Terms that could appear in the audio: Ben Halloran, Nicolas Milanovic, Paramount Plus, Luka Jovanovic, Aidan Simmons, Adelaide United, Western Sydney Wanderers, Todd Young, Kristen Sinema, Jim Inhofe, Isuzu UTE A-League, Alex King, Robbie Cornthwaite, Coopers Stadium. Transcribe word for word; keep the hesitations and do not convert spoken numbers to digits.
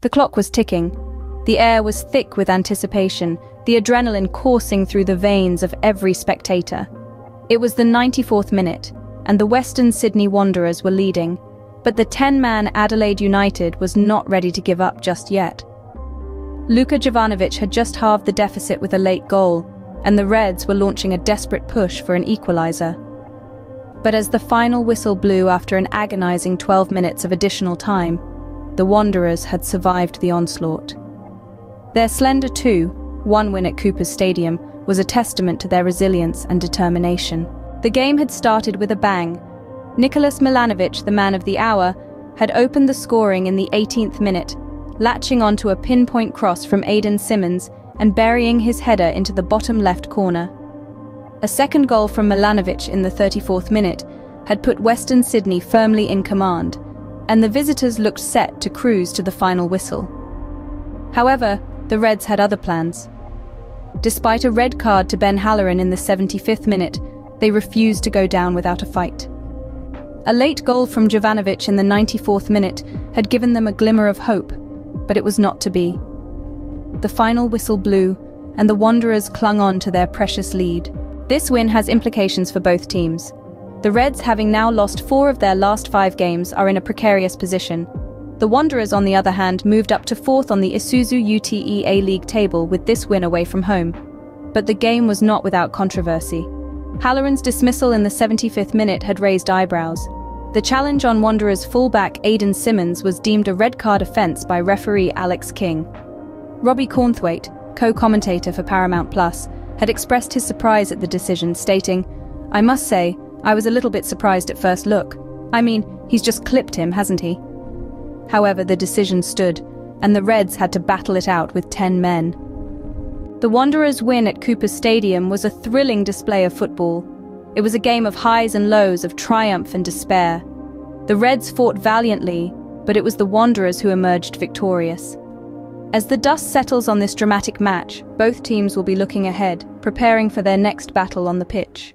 The clock was ticking. The air was thick with anticipation, the adrenaline coursing through the veins of every spectator. It was the ninety-fourth minute, and the Western Sydney Wanderers were leading, but the ten-man Adelaide United was not ready to give up just yet. Luka Jovanovic had just halved the deficit with a late goal, and the Reds were launching a desperate push for an equaliser. But as the final whistle blew after an agonising twelve minutes of additional time, the Wanderers had survived the onslaught. Their slender two, one win at Coopers Stadium, was a testament to their resilience and determination. The game had started with a bang. Nicolas Milanovic, the man of the hour, had opened the scoring in the eighteenth minute, latching onto a pinpoint cross from Aidan Simmons and burying his header into the bottom left corner. A second goal from Milanovic in the thirty-fourth minute had put Western Sydney firmly in command, and the visitors looked set to cruise to the final whistle. However, the Reds had other plans. Despite a red card to Ben Halloran in the seventy-fifth minute, they refused to go down without a fight. A late goal from Jovanovic in the ninety-fourth minute had given them a glimmer of hope, but it was not to be. The final whistle blew, and the Wanderers clung on to their precious lead. This win has implications for both teams. The Reds, having now lost four of their last five games, are in a precarious position. The Wanderers, on the other hand, moved up to fourth on the Isuzu U T E A-League table with this win away from home. But the game was not without controversy. Halloran's dismissal in the seventy-fifth minute had raised eyebrows. The challenge on Wanderers fullback Aidan Simmons was deemed a red card offence by referee Alex King. Robbie Cornthwaite, co-commentator for Paramount Plus, had expressed his surprise at the decision, stating, "I must say, I was a little bit surprised at first look. I mean, he's just clipped him, hasn't he?" However, the decision stood, and the Reds had to battle it out with ten men. The Wanderers' win at Coopers Stadium was a thrilling display of football. It was a game of highs and lows, of triumph and despair. The Reds fought valiantly, but it was the Wanderers who emerged victorious. As the dust settles on this dramatic match, both teams will be looking ahead, preparing for their next battle on the pitch.